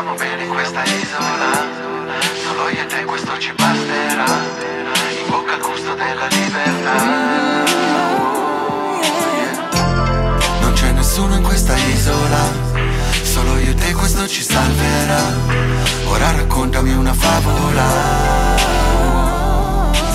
stiamo bene in questa isola, solo io e te questo ci basterà. In bocca al gusto della libertà. Non c'è nessuno in questa isola, solo io e te questo ci salverà. Ora raccontami una favola.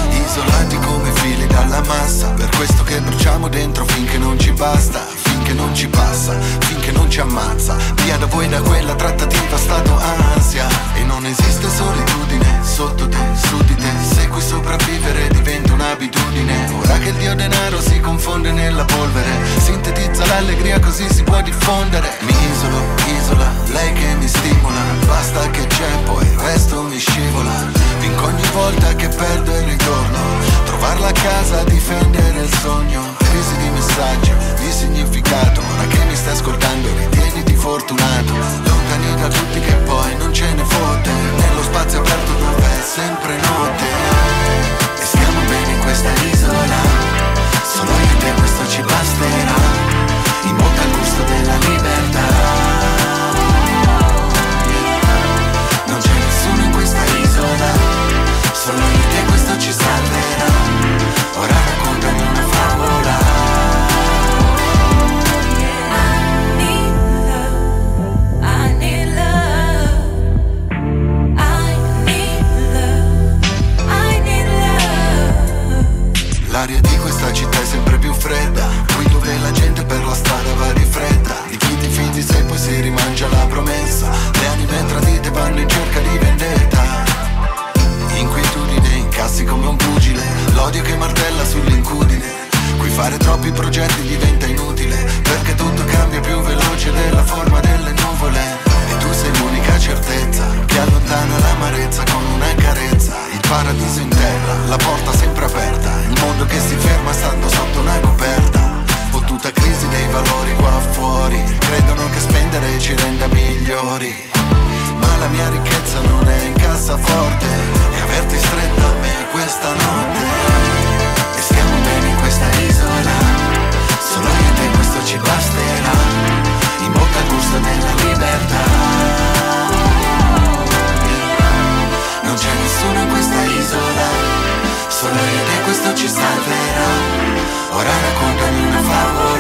Isolati come fili dalla massa, per questo che bruciamo dentro finché non ci basta, che non ci passa, finché non ci ammazza. Via da voi, da quella trattativa, stato ansia. E non esiste solitudine, sotto te, su di te. Se qui sopravvivere diventa un'abitudine. Ora che il dio denaro si confonde nella polvere, sintetizza l'allegria così si può diffondere. Mi isolo, isola, lei che mi stimola. Basta che c'è, poi il resto mi scivola. Vinco ogni volta che perdo il ritorno. Trovarla a casa, difendere il sogno. Crisi di messaggio, di significato. Ora che mi stai ascoltando ritieniti fortunato. Lontani da tutti che poi non ce ne fotte, nello spazio aperto dove è sempre notte. E stiamo bene in questa isola, solo io e te questo ci basterà. In bocca al gusto della libertà. Non c'è nessuno in questa isola, solo io e te questo ci salverà. Ora raccontami una favola. L'aria di questa città è sempre più fredda, qui dove la gente per la strada va di fretta. Di chi ti fidi se poi si rimangia la promessa, le anime tradite vanno in cerca di vendetta. Inquietudine, incassi come un pugile, l'odio che martella sull'incudine. Qui fare troppi progetti diventa inutile, perché tutto cambia più veloce della forma delle nuvole. E tu sei l'unica certezza, che allontana l'amarezza con una carezza. Il paradiso in terra, la porta sempre aperta, il mondo che si ferma stando sotto una coperta. Fottuta crisi dei valori qua fuori, credono che spendere ci renda migliori. Ma la mia ricchezza non è in cassaforte, e averti stretta a me questa notte. E stiamo bene in questa isola, solo io e te questo ci basterà. In bocca al gusto della libertà. Non c'è nessuno in questa isola, solo io e te questo ci salverà. Ora raccontami una favola.